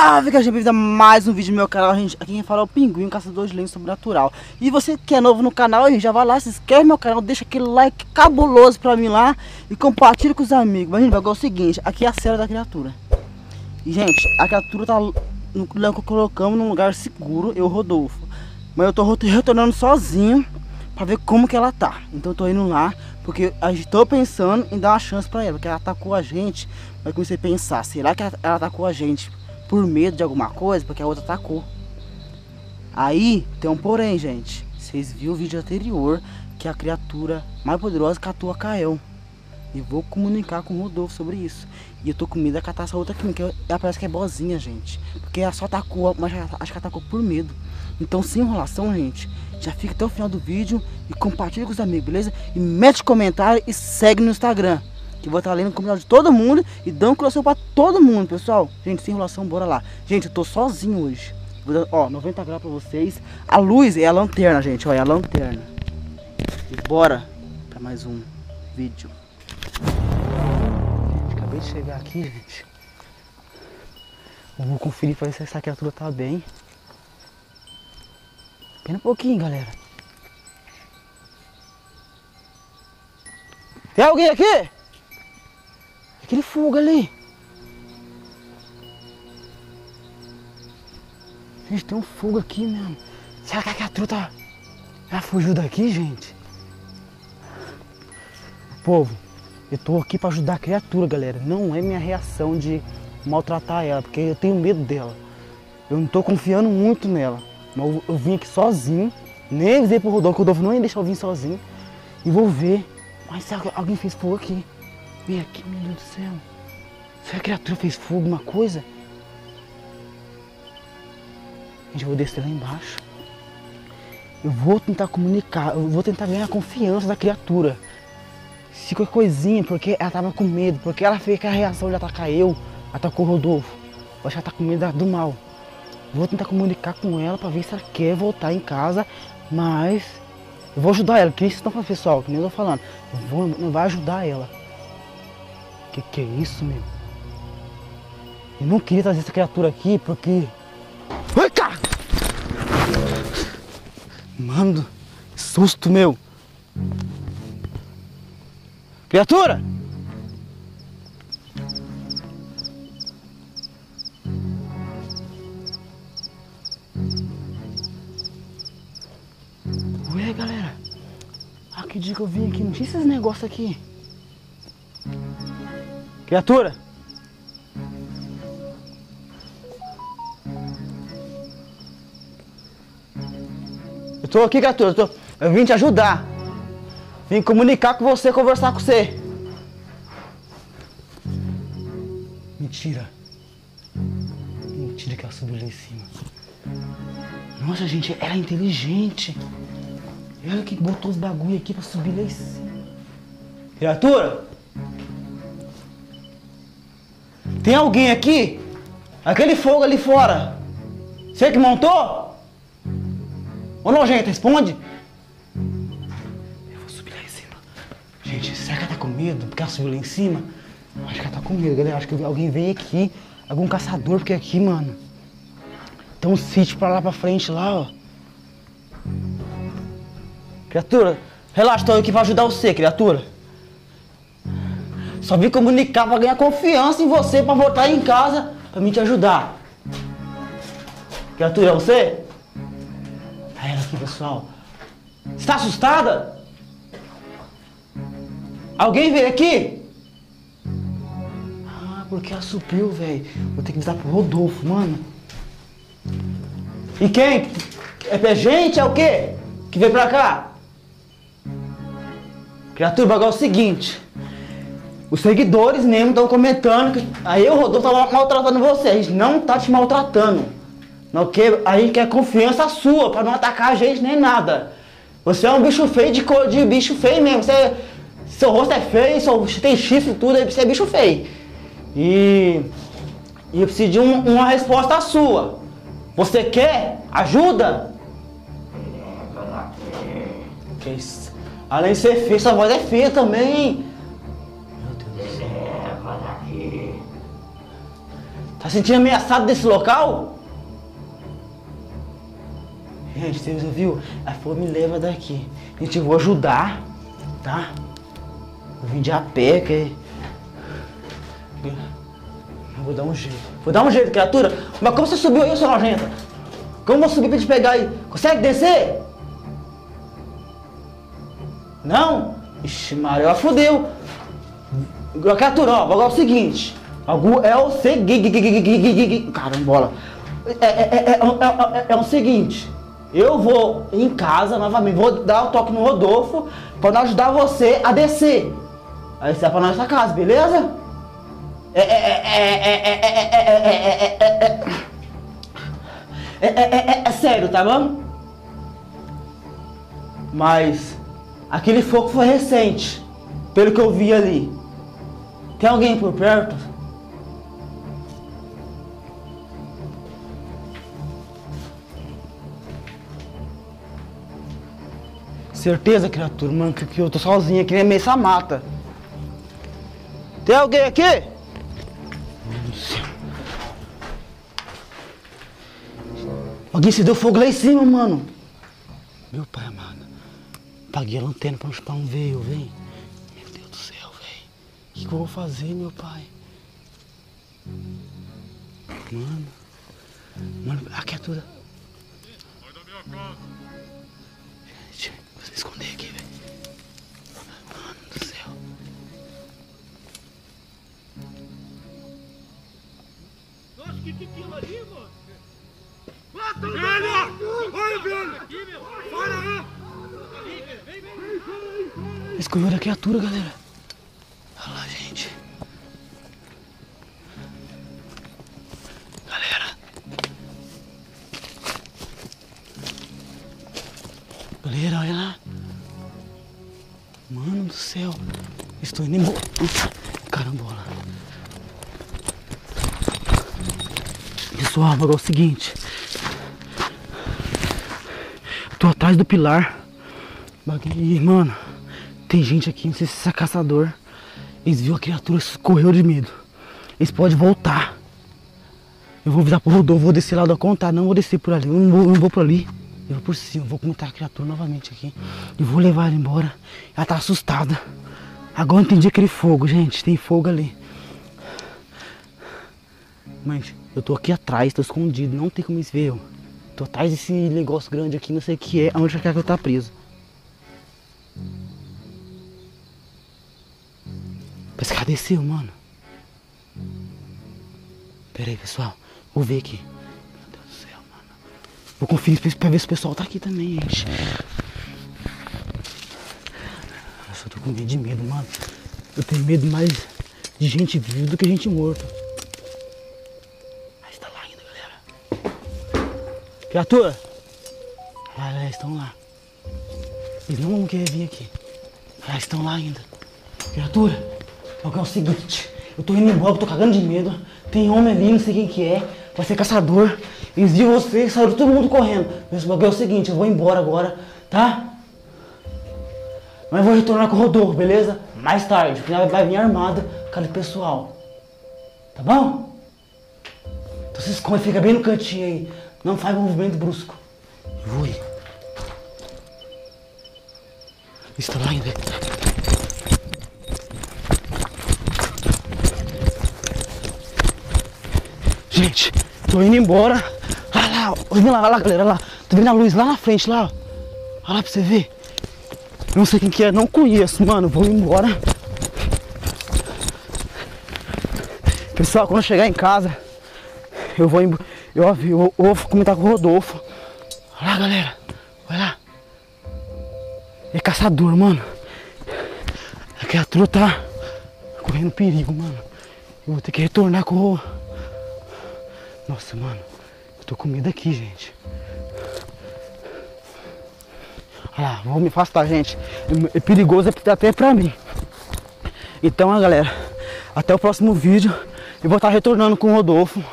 Salve, que a gente bem-vindo a mais um vídeo no meu canal, gente. Aqui quem fala é o Pinguim, caçador de lenço sobrenatural. E você que é novo no canal, gente, já vai lá, se inscreve no meu canal, deixa aquele like cabuloso pra mim lá e compartilha com os amigos. Mas, gente, vai é o seguinte, aqui é a cela da criatura. E, gente, a criatura tá colocamos num lugar seguro, eu, Rodolfo. Mas eu tô retornando sozinho pra ver como que ela tá. Então eu tô indo lá, porque a gente tô pensando em dar uma chance pra ela, porque ela atacou a gente. Mas comecei a pensar, será que ela atacou a gente por medo de alguma coisa, porque a outra atacou? Aí tem um porém, gente. Vocês viram o vídeo anterior que a criatura mais poderosa catou a Kael. E vou comunicar com o Rodolfo sobre isso. E eu tô com medo de catar essa outra aqui, que ela parece que é boazinha, gente. Porque ela só atacou, mas acho que atacou por medo. Então, sem enrolação, gente, já fica até o final do vídeo e compartilha com os amigos, beleza? E mete comentário e segue no Instagram, que vou estar lendo o comentário de todo mundo e dando coração pra todo mundo, pessoal. Gente, sem enrolação, bora lá. Gente, eu tô sozinho hoje. Vou dar, ó, 90 graus pra vocês. A luz é a lanterna, gente, ó, é a lanterna. E bora pra mais um vídeo. Gente, acabei de chegar aqui, gente. Eu vou conferir pra ver se essa criatura tá bem. Pena um pouquinho, galera. Tem alguém aqui? Aquele fuga ali. Gente, tem um fuga aqui mesmo. Será que a truta já fugiu daqui, gente? Povo, eu tô aqui pra ajudar a criatura, galera. Não é minha reação de maltratar ela, porque eu tenho medo dela. Eu não tô confiando muito nela. Mas eu vim aqui sozinho. Nem avisei pro Rodolfo, que o Rodolfo não ia deixar eu vir sozinho. E vou ver. Mas será que alguém fez fuga aqui? Vem aqui, meu Deus do céu. Será que a criatura fez fogo, alguma coisa? Gente, eu vou descer lá embaixo. Eu vou tentar comunicar, eu vou tentar ganhar a confiança da criatura. Se qualquer coisinha, porque ela tava com medo, porque ela fez a reação de atacar eu, atacou o Rodolfo. Eu acho que ela tá com medo do mal. Vou tentar comunicar com ela pra ver se ela quer voltar em casa, mas eu vou ajudar ela, que isso não faz, pessoal, que nem eu tô falando. Não vai ajudar ela. Que é isso, meu? Eu não queria trazer essa criatura aqui porque... Ai, cara! Mano, que susto, meu! Criatura! Ué, galera! Ah, que dia que eu vim aqui, não tinha esses negócios aqui. Criatura! Eu tô aqui, criatura. Eu vim te ajudar. Vim comunicar com você, conversar com você. Mentira. Mentira que ela subiu lá em cima. Nossa, gente, ela é inteligente. Ela que botou os bagulho aqui pra subir lá em cima. Criatura! Tem alguém aqui? Aquele fogo ali fora. Você que montou? Ou não, gente? Responde. Eu vou subir lá em cima. Gente, será que ela tá com medo? Porque ela subiu lá em cima? Acho que ela tá com medo, galera. Acho que alguém veio aqui. Algum caçador, porque aqui, mano, tem um sítio pra lá pra frente, lá, ó. Criatura, relaxa, tô aqui pra ajudar você, criatura. Só vim comunicar pra ganhar confiança em você, pra voltar em casa, pra mim te ajudar. Criatura, é você? Olha ela aqui, pessoal. Você tá assustada? Alguém veio aqui? Ah, porque ela subiu, velho. Vou ter que avisar pro Rodolfo, mano. E quem? É gente? É o quê? Que veio pra cá? Criatura, o bagulho é o seguinte. Os seguidores mesmo estão comentando que aí eu, Rodolfo, tá maltratando você. A gente não tá te maltratando. Okay? A gente quer confiança sua pra não atacar a gente nem nada. Você é um bicho feio de bicho feio mesmo. Você, seu rosto é feio, você tem chifre e tudo, aí você é bicho feio. E eu preciso de uma resposta sua. Você quer ajuda? Que isso? Além de ser feio, sua voz é feia também. Tá sentindo ameaçado desse local? Gente, vocês ouviram? A fome leva daqui. Gente, eu vou ajudar, tá? Eu vim de a pé, que... Eu vou dar um jeito. Vou dar um jeito, criatura. Mas como você subiu aí, sua nojenta? Como eu vou subir pra te pegar aí? Consegue descer? Não? Ixi, Maria, fodeu. Criatura, ó, agora é o seguinte. É o seguinte. Carambola. É o seguinte. Eu vou em casa novamente. Vou dar um toque no Rodolfo pra ajudar você a descer. Aí você vai pra nossa casa, beleza? É sério, tá bom? Mas aquele fogo foi recente, pelo que eu vi ali. Tem alguém por perto? Certeza, criatura, mano, que eu tô sozinha aqui nessa mata. Tem alguém aqui? Alguém se deu fogo lá em cima, mano. Meu pai amado. Apaguei a lanterna pra não ver eu, véi. Meu Deus do céu, véi. O que eu vou fazer, meu pai? Mano, a criatura. Gente, vou se esconder aqui, véi. Mano do céu. Nossa, que ali, mano? Mata o velho! Olha, velho! Olha aí! Escolheu a criatura, galera. Olha lá, gente. Galera. Galera, olha lá. Mano do céu. Estou indo embora. Carambola. Pessoal, agora é o seguinte. Estou atrás do pilar. E, mano, tem gente aqui, não sei se é caçador. Eles viram a criatura, correu de medo. Eles podem voltar. Eu vou avisar pro Rodolfo, vou descer lá do contar. Não vou descer por ali, eu não vou por ali. Eu vou por cima, vou contar a criatura novamente aqui. E vou levar ela embora. Ela tá assustada. Agora eu entendi aquele fogo, gente. Tem fogo ali. Mas eu tô aqui atrás, tô escondido. Não tem como eles verem eu. Tô atrás desse negócio grande aqui, não sei o que é. Onde a criatura tá presa. Parece que ela desceu, mano. Pera aí, pessoal. Vou ver aqui. Meu Deus do céu, mano. Vou conferir pra ver se o pessoal tá aqui também, gente. Nossa, eu tô com medo de medo, mano. Eu tenho medo mais de gente viva do que gente morta. Mas tá lá ainda, galera. Criatura! Ah, eles estão lá. Eles não vão querer vir aqui. Ah, estão lá ainda. Criatura! É o seguinte, eu tô indo embora, eu tô cagando de medo. Tem homem ali, não sei quem que é. Vai ser caçador. Eles viram você, saiu todo mundo correndo. Mas o bagulho é o seguinte, eu vou embora agora, tá? Mas eu vou retornar com o Rodolfo, beleza? Mais tarde, porque vai vir armada, cara do pessoal. Tá bom? Então se esconde, fica bem no cantinho aí. Não faz movimento brusco. Eu vou ir. Está lá ainda. Gente, tô indo embora. Olha lá, galera, olha lá. Tô vendo a luz lá na frente, lá. Olha lá pra você ver. Não sei quem que é, não conheço, mano. Vou embora. Pessoal, quando eu chegar em casa, eu vou comentar com o Rodolfo. Olha lá, galera. Olha lá. É caçador, mano. A criatura tá correndo perigo, mano. Eu vou ter que retornar com o... Nossa, mano, eu tô com medo aqui, gente. Olha lá, vou me afastar, gente. É perigoso até pra mim. Então, galera, até o próximo vídeo. Eu vou estar retornando com o Rodolfo.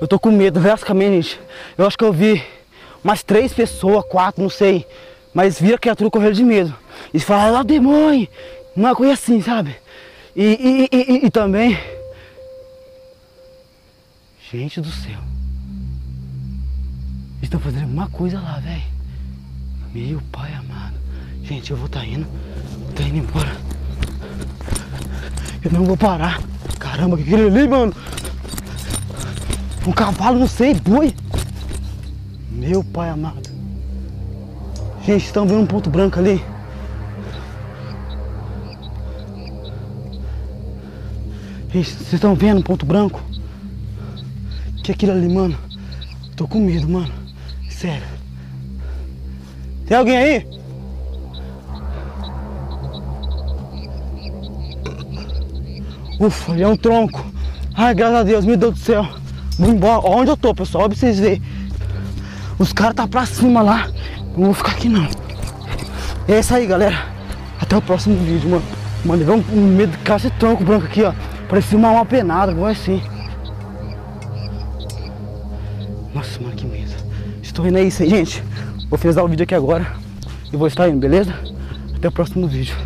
Eu tô com medo, basicamente, gente. Eu acho que eu vi umas 3 pessoas, 4, não sei. Mas vi a criatura correndo de medo. E falaram, lá, demônio! Uma coisa assim, sabe? E também... Gente do céu. Eles estão fazendo alguma coisa lá, velho. Meu pai amado. Gente, eu vou indo. Tá indo embora. Eu não vou parar. Caramba, que aquele ali, mano. Um cavalo, não sei, boi. Meu pai amado. Gente, estão vendo um ponto branco ali. Gente, vocês estão vendo um ponto branco? Que é aquilo ali, mano? Tô com medo, mano. Sério. Tem alguém aí? Ufa, é um tronco. Ai, graças a Deus, meu Deus do céu. Vou embora. Onde eu tô, pessoal? Olha pra vocês verem. Os caras tá pra cima lá. Não vou ficar aqui, não. É isso aí, galera. Até o próximo vídeo, mano. Mano, levou um medo de caça de tronco branco aqui, ó. Parecia uma alma penada, agora sim. Nossa, mano, que medo. Estou indo, é isso aí, gente. Vou finalizar o vídeo aqui agora e vou estar indo, beleza? Até o próximo vídeo.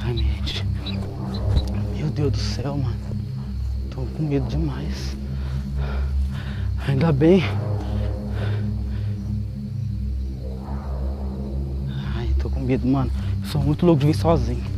Ai, minha gente. Meu Deus do céu, mano. Tô com medo demais. Ainda bem. Ai, tô com medo, mano. Eu sou muito louco de vir sozinho.